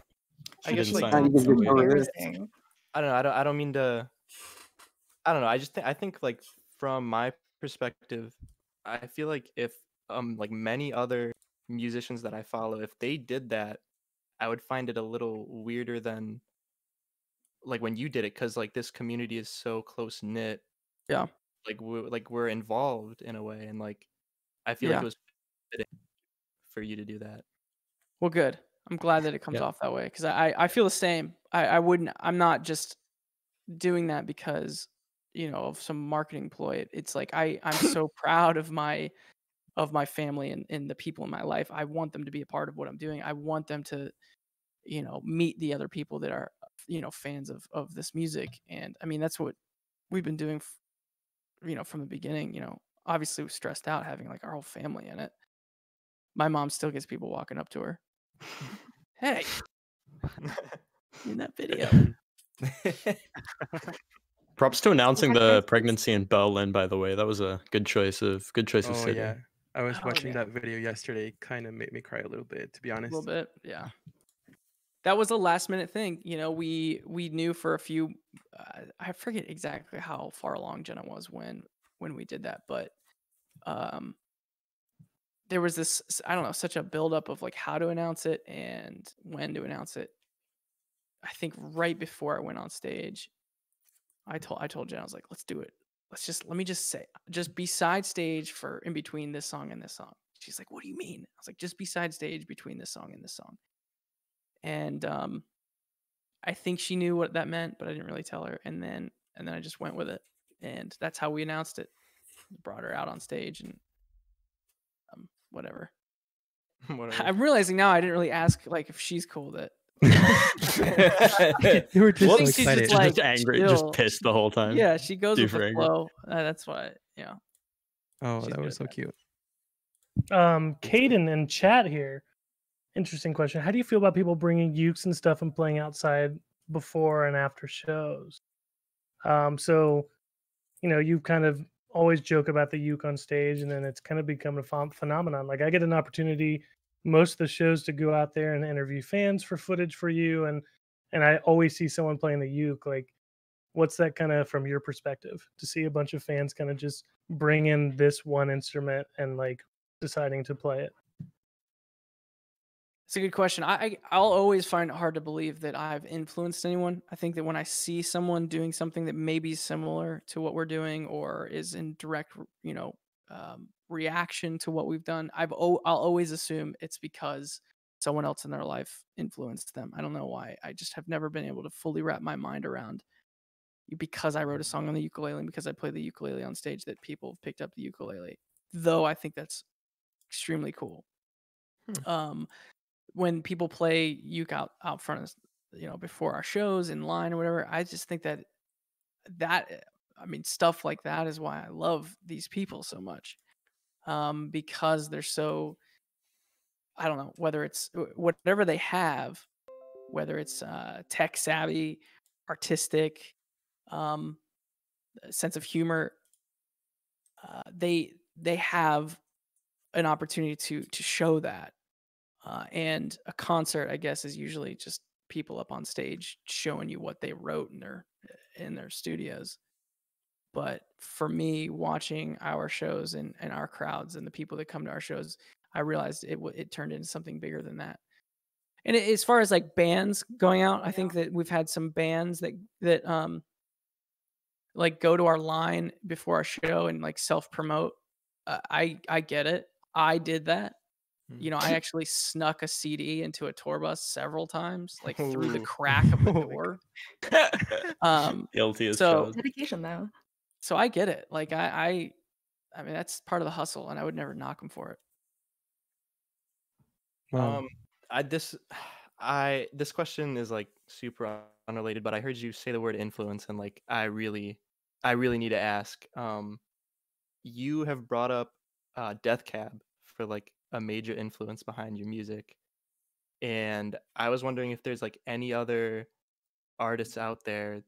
I guess like I don't know. I think like from my perspective, I feel like if like many other musicians that I follow, if they did that, I would find it a little weirder than like when you did it, because like this community is so close knit. Yeah. Like we're involved in a way, and like I feel like it was fitting for you to do that. Well, good. I'm glad that it comes off that way, because I feel the same. I'm not just doing that because, you know, of some marketing ploy. It's like I'm so proud of my family and the people in my life. I want them to be a part of what I'm doing. I want them to, you know, meet the other people that are, you know, fans of this music. And I mean, that's what we've been doing you know, from the beginning, you know, obviously was stressed out having like our whole family in it. My mom still gets people walking up to her. Hey, in that video. Props to announcing the pregnancy in Berlin, by the way. That was a good choice of city. Yeah. I was watching that video yesterday. Kind of made me cry a little bit, to be honest. A little bit, yeah. That was a last minute thing. You know, we knew for a few, I forget exactly how far along Jenna was when we did that, but there was this, I don't know, such a buildup of like how to announce it and when to announce it. I think right before I went on stage, I told Jen, I was like, let's do it. Let me just say, just be side stage for in between this song and this song. She's like, what do you mean? I was like, just be side stage between this song and this song. And I think she knew what that meant, but I didn't really tell her. And then I just went with it. And that's how we announced it. Brought her out on stage and whatever. I'm realizing now I didn't really ask like if she's cool with it. You were just, so she's just like angry, just pissed the whole time. Yeah, she goes with the flow. That's why. Yeah. Oh, she's that was so cute. Caden in chat here. Interesting question. How do you feel about people bringing ukes and stuff and playing outside before and after shows? So, you know, you kind of always joke about the uke on stage, and then it's kind of become a phenomenon. Like I get an opportunity most of the shows to go out there and interview fans for footage for you. And I always see someone playing the uke. Like, what's that kind of from your perspective to see a bunch of fans kind of just bring in this one instrument and like deciding to play it? It's a good question. I'll always find it hard to believe that I've influenced anyone. I think that when I see someone doing something that may be similar to what we're doing or is in direct, you know, reaction to what we've done, I'll always assume it's because someone else in their life influenced them. I don't know why. I just have never been able to fully wrap my mind around, because I wrote a song on the ukulele and because I play the ukulele on stage, that people picked up the ukulele. Though I think that's extremely cool. When people play uke out front of, you know, before our shows in line or whatever, I just think that I mean, stuff like that is why I love these people so much. Because they're so, I don't know, whether it's whatever they have, whether it's tech savvy, artistic, sense of humor, they have an opportunity to show that. And a concert, I guess, is usually just people up on stage showing you what they wrote in their studios. But for me, watching our shows and our crowds and the people that come to our shows, I realized it turned into something bigger than that. And as far as like bands going out, I think that we've had some bands that like go to our line before our show and like self-promote. I get it. I did that. You know, I actually snuck a CD into a tour bus several times, like through the crack of the door. Guilty as charged. Dedication, though. So I get it. Like I mean, that's part of the hustle, and I would never knock them for it. This question is like super unrelated, but I heard you say the word influence, and like I really need to ask. You have brought up Death Cab for like a major influence behind your music, and I was wondering if there's like any other artists out there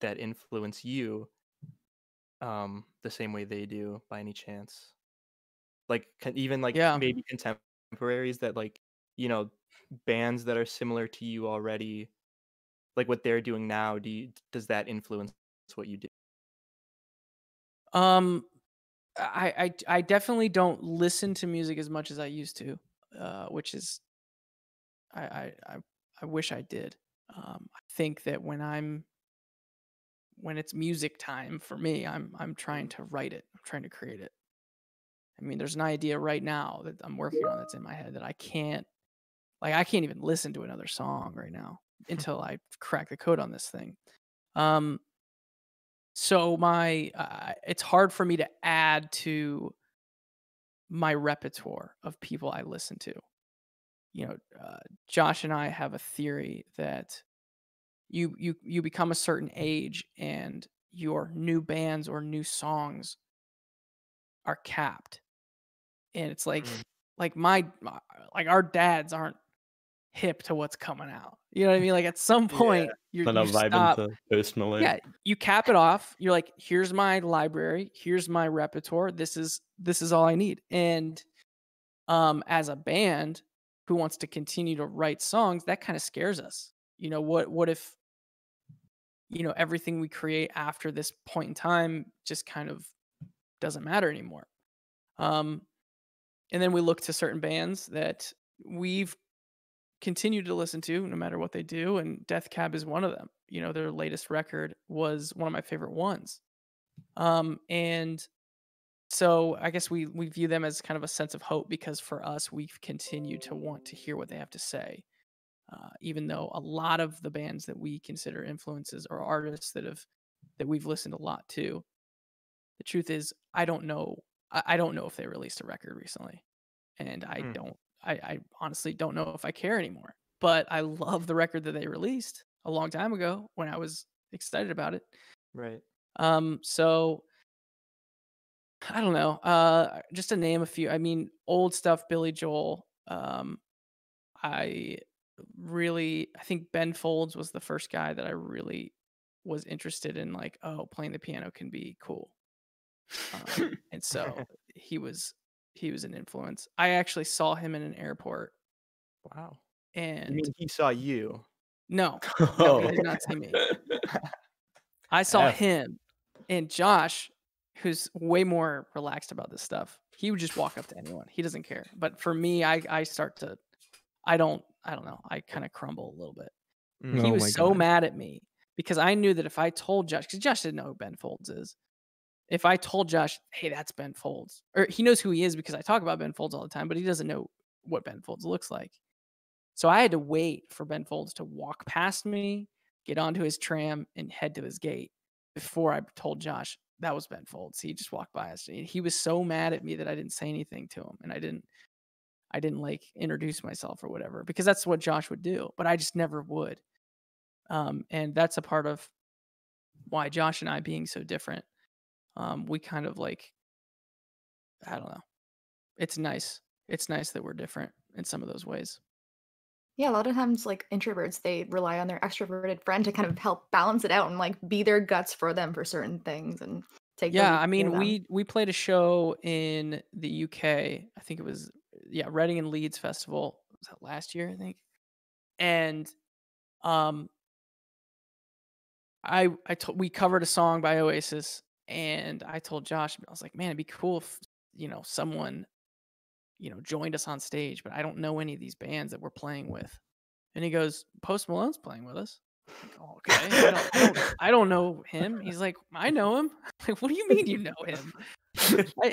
that influence you the same way they do, by any chance, like even like maybe contemporaries that, like, you know, bands that are similar to you already, like what they're doing now, does that influence what you do? I definitely don't listen to music as much as I used to, which is I wish I did. I think that when it's music time for me, I'm trying to write it. I'm trying to create it. I mean, there's an idea right now that I'm working on that's in my head that I can't even listen to another song right now until I crack the code on this thing. So it's hard for me to add to my repertoire of people I listen to. You know, Josh and I have a theory that you become a certain age and your new bands or new songs are capped. And it's like, our dads aren't hip to what's coming out. You know what I mean? Like at some point, you stop. Personally, yeah, you cap it off. You're like, here's my library, here's my repertoire. This is all I need. And as a band who wants to continue to write songs, that kind of scares us. You know, what if, you know, everything we create after this point in time just kind of doesn't matter anymore. And then we look to certain bands that we've continued to listen to no matter what they do. And Death Cab is one of them. You know, their latest record was one of my favorite ones. And so I guess we view them as kind of a sense of hope, because for us, we've continued to want to hear what they have to say. Even though a lot of the bands that we consider influences are artists that we've listened a lot to. The truth is, I don't know if they released a record recently, and I honestly don't know if I care anymore. But I love the record that they released a long time ago when I was excited about it. Right. So I don't know. Just to name a few. I mean, old stuff, Billy Joel. I think Ben Folds was the first guy that I really was interested in. Like, oh, playing the piano can be cool. And so he was an influence. I actually saw him in an airport. Wow. And you mean he saw you? No, he did not see me. I saw him. And Josh, who's way more relaxed about this stuff, he would just walk up to anyone. He doesn't care. But for me, I don't know. I kind of crumble a little bit. He was so mad at me because I knew that if I told Josh, because Josh didn't know who Ben Folds is. If I told Josh, hey, that's Ben Folds, or he knows who he is because I talk about Ben Folds all the time, but he doesn't know what Ben Folds looks like. So I had to wait for Ben Folds to walk past me, get onto his tram, and head to his gate before I told Josh that was Ben Folds. He just walked by us. He was so mad at me that I didn't say anything to him, and I didn't like introduce myself or whatever, because that's what Josh would do, but I just never would. And that's a part of why Josh and I being so different. We kind of like, I don't know. It's nice that we're different in some of those ways. Yeah, a lot of times like introverts, they rely on their extroverted friend to kind of help balance it out and like be their guts for them for certain things and take. Yeah, I mean, we played a show in the UK. I think it was Reading and Leeds Festival. Was that last year? I think. And we covered a song by Oasis. And I told Josh, I was like, man, it'd be cool if, you know, someone, you know, joined us on stage, but I don't know any of these bands that we're playing with. And he goes, Post Malone's playing with us. I'm like, oh, okay. I don't know him. He's like, I know him. I'm like, what do you mean you know him?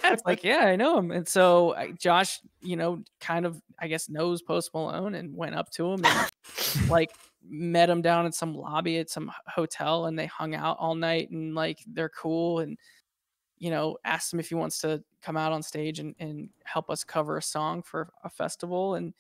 I was like, yeah, I know him. And so Josh, you know, kind of, I guess, knows Post Malone and went up to him and like met him down in some lobby at some hotel, and they hung out all night, and like they're cool, and, you know, asked him if he wants to come out on stage and help us cover a song for a festival. And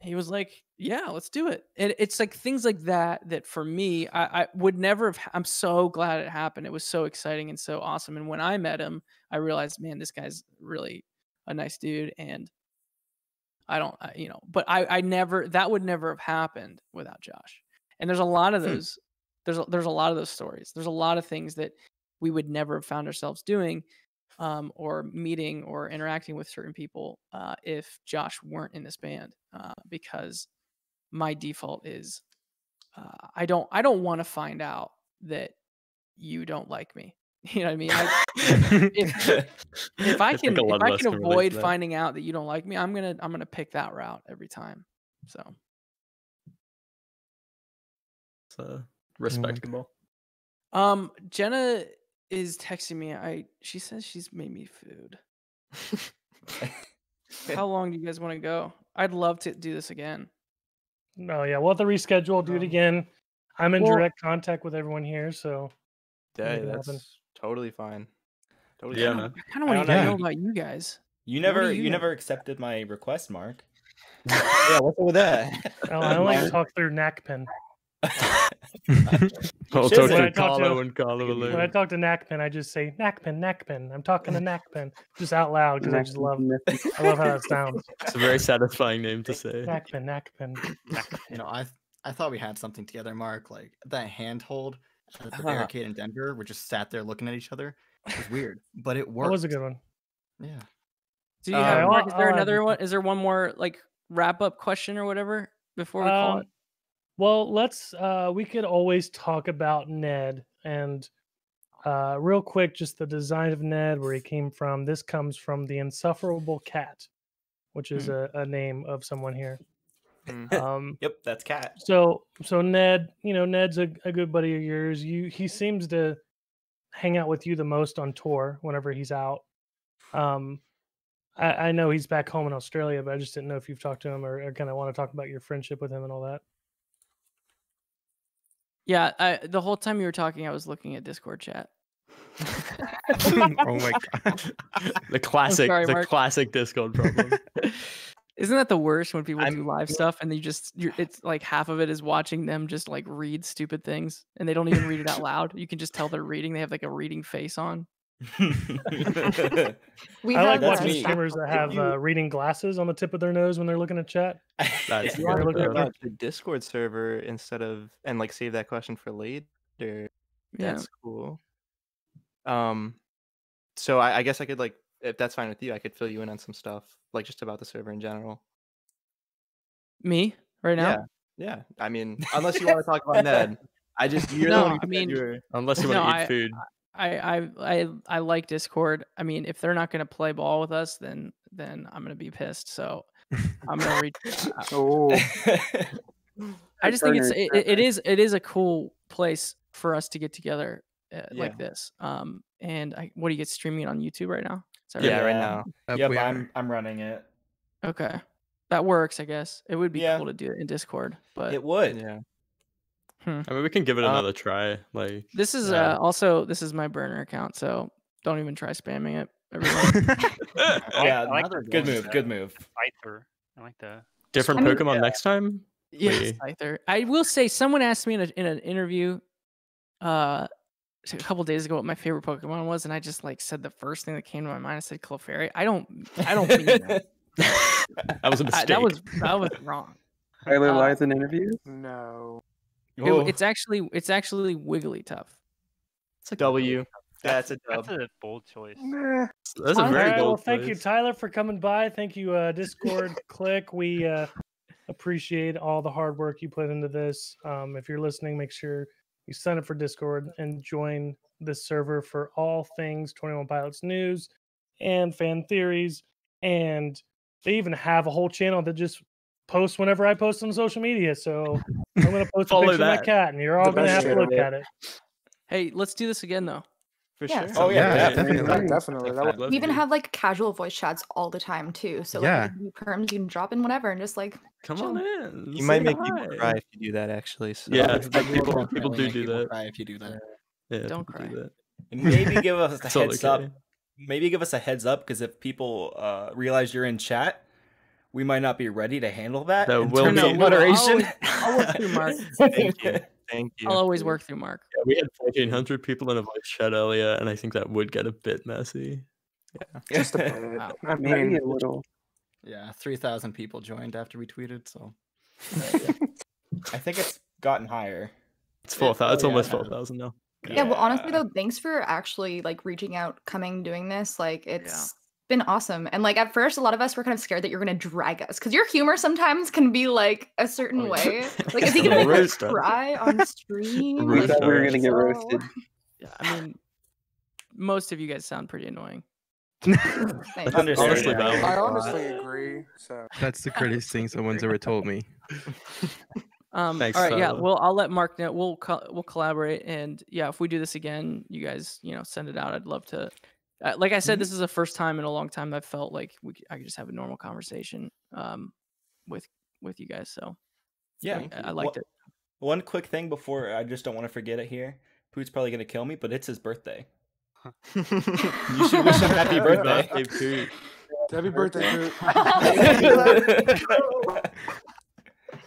he was like, yeah, let's do it. And it's like things like that for me, I would never have. I'm so glad it happened. It was so exciting and so awesome. And when I met him, I realized, man, this guy's really a nice dude. And that would never have happened without Josh. And there's a lot of those, there's a lot of those stories. There's a lot of things that we would never have found ourselves doing, or meeting or interacting with certain people if Josh weren't in this band, because my default is I don't want to find out that you don't like me. You know what I mean? If I can avoid finding out that you don't like me, I'm gonna pick that route every time. So it's respectable. Jenna is texting me. She says she's made me food. How long do you guys want to go? I'd love to do this again. No, yeah, we'll have to reschedule, do it again. I'm in direct contact with everyone here, so that's totally fine. Totally. Yeah, fine. I kind of want to know about you guys. You never accepted my request, Mark. Yeah, what's up with that? Oh, I only talk through nakpin. I'll talk to Carlo and Carlo alone. When I talk to Nakpin, I just say Nakpin, Nakpin. I'm talking to Nakpin just out loud because I just love it. I love how that sounds. It's a very satisfying name to say. Nakpin, Nakpin. You know, I thought we had something together, Mark. Like that handhold at the barricade in Denver, we just sat there looking at each other. It was weird, but it worked. That was a good one. Yeah. Do you have Mark? Is there another one? Is there one more like wrap up question or whatever before we call it? Well, let's we could always talk about Ned and real quick, just the design of Ned, where he came from. This comes from the Insufferable Cat, which is a name of someone here. Yep, that's Cat. So Ned, you know, Ned's a good buddy of yours. He seems to hang out with you the most on tour whenever he's out. I know he's back home in Australia, but I just didn't know if you've talked to him or kind of want to talk about your friendship with him and all that. Yeah, the whole time you were talking, I was looking at Discord chat. Oh my god, the classic Discord problem. Isn't that the worst when people do live stuff and they just it's like half of it is watching them just like read stupid things and they don't even read it out loud. You can just tell they're reading. They have like a reading face on. I like watching streamers that have reading glasses on the tip of their nose when they're looking at chat. If you want to look at the Discord server instead of and like save that question for later, that's cool. So I guess I could, like, if that's fine with you, I could fill you in on some stuff, like just about the server in general. Me right now? Yeah. I mean, unless you want to talk about Ned, unless you want to eat food. I like Discord. I mean, if they're not going to play ball with us, then I'm going to be pissed. So I'm going to reach out. I just think it is a cool place for us to get together like this. And what do you get streaming on YouTube right now? Right now. Yep, I'm running it. Okay. That works, I guess. It would be cool to do it in Discord, but it would. Yeah. I mean, we can give it another try. Like this is also this is my burner account, so don't even try spamming it. Everyone. Yeah, good move. Scyther. I like the different Pokemon next time. Yes, Scyther. I will say, someone asked me in an interview a couple days ago what my favorite Pokemon was, and I just like said the first thing that came to my mind. I said Clefairy. I don't mean that. That was a mistake. That was wrong. Tyler lies in interviews? No. It's actually Wigglytuff. It's a W. That's a dub. That's a bold choice. Nah. That's a very bold choice. Thank you, Tyler, for coming by. Thank you, Discord Clique. We appreciate all the hard work you put into this. If you're listening, make sure you sign up for Discord and join the server for all things 21 Pilots news and fan theories. And they even have a whole channel that just posts whenever I post on social media. So I'm going to post a picture of my cat, and you're all going to have to look at it. Hey, let's do this again, though. For sure. Oh, yeah. Definitely. We even have, like, casual voice chats all the time, too. So, like, new perms, you can drop in whenever and just, like, come on in. You might make people cry if you do that, actually. So. Yeah, people do that. Cry if you do that. Yeah, don't cry. Maybe give us a heads up. Maybe give us a heads up, because if people realize you're in chat, we might not be ready to handle that. That will be moderation. I'll work through Mark. Thank you. I'll always work through Mark. Yeah, we had 1,400 people in a voice chat earlier, and I think that would get a bit messy. Yeah, just a bit. Wow. I mean, a little. Yeah, 3,000 people joined after we tweeted, so yeah. I think it's gotten higher. It's 4,000. It's almost 4,000 now. Yeah. Well, honestly though, thanks for actually like reaching out, doing this. Like, it's. Yeah. Been awesome. And like at first a lot of us were kind of scared that you're gonna drag us, because your humor sometimes can be like a certain way, like is he gonna like cry on stream? Like, we were gonna get roasted. Yeah, I mean, most of you guys sound pretty annoying. I honestly agree. So that's the greatest thing someone's ever told me. Thanks, all right, Tyler. Yeah, well, I'll let Mark know. We'll collaborate, and yeah, if we do this again, you guys, you know, send it out. I'd love to. Like I said, this is the first time in a long time I've felt like I could just have a normal conversation with you guys. So yeah, I liked it. One quick thing before, I just don't want to forget it here. Poot's probably gonna kill me, but it's his birthday. You should wish him happy birthday, Poot. Happy birthday, Poot.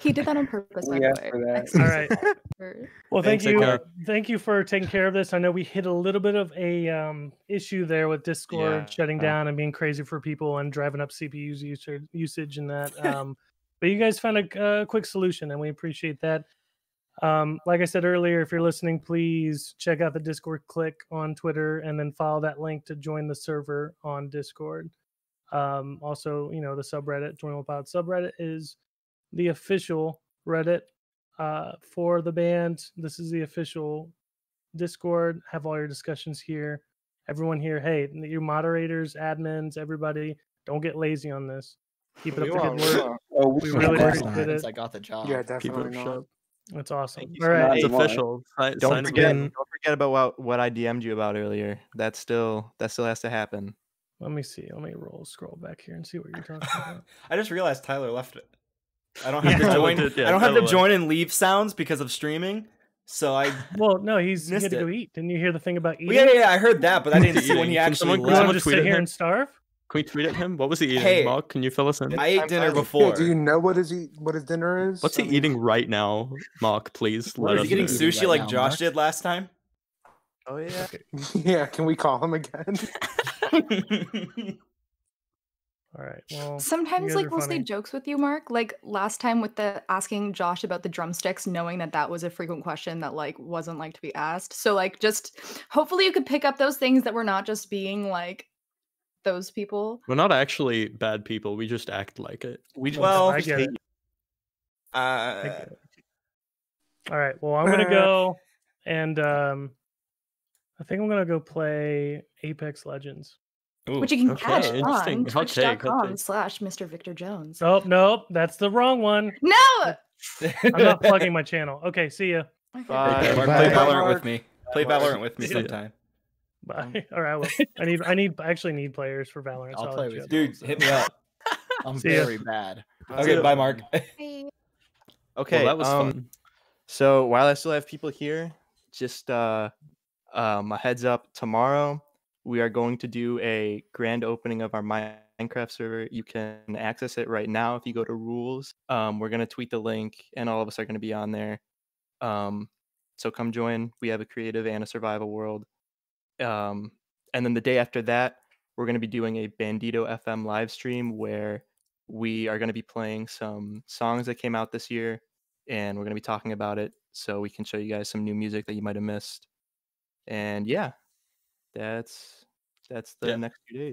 He did that on purpose, by the way. All right. Well, thank you for taking care of this. I know we hit a little bit of a issue there with Discord shutting down and being crazy for people and driving up CPU usage and that. But you guys found a quick solution, and we appreciate that. Like I said earlier, if you're listening, please check out the Discord Clique on Twitter and then follow that link to join the server on Discord. Also, you know, the subreddit, 21 Pilots subreddit, is the official Reddit for the band. This is the official Discord. Have all your discussions here. Everyone here, hey, your moderators, admins, everybody, don't get lazy on this. Keep it up the good work. Oh, we really appreciate it. I got the job. Yeah, definitely not. That's awesome. All right, it's official. Don't forget about what I DM'd you about earlier. That still has to happen. Let me see. Let me scroll back here and see what you're talking about. I just realized Tyler left it. I don't have to join. I don't have to join and leave sounds because of streaming. So I no, he had to go eat. Didn't you hear the thing about eating? Well, yeah, I heard that, but I didn't see when he actually left. Someone just sit here and starve. Can we tweet at him? What was he eating? Hey, Mark, can you fill us in? I ate dinner before. Yeah, do you know what his dinner is? What's he eating right now, Mark? Please. Is he getting sushi right now, Josh Mark? Did last time? Oh yeah. Okay. Yeah. Can we call him again? All right. Well, sometimes like we'll say jokes with you, Mark. Like last time with the asking Josh about the drumsticks, knowing that that was a frequent question that like wasn't like to be asked. So like just hopefully you could pick up those things that we're not just being like. Those people. We're not actually bad people. We just act like it. I get it. All right. Well, I'm gonna go, and I think I'm gonna go play Apex Legends, which you can catch on Twitch.com/Mr. Victor Jones. Oh no, that's the wrong one. No, I'm not plugging my channel. Okay, see ya. Okay. Bye. Mark, play Valorant with me. Play Valorant with me sometime. Bye. All right. Well, I actually need players for Valorant. I'll play with you. Dude, hit me up. I'm very bad. Okay, bye, Mark. Okay, well, that was fun. So while I still have people here, just a heads up, tomorrow we are going to do a grand opening of our Minecraft server. You can access it right now if you go to rules. We're gonna tweet the link, and all of us are gonna be on there. So come join. We have a creative and a survival world. And then the day after that, we're going to be doing a Bandito FM live stream where we are going to be playing some songs that came out this year, and we're going to be talking about it so we can show you guys some new music that you might have missed. And yeah, that's the next few days.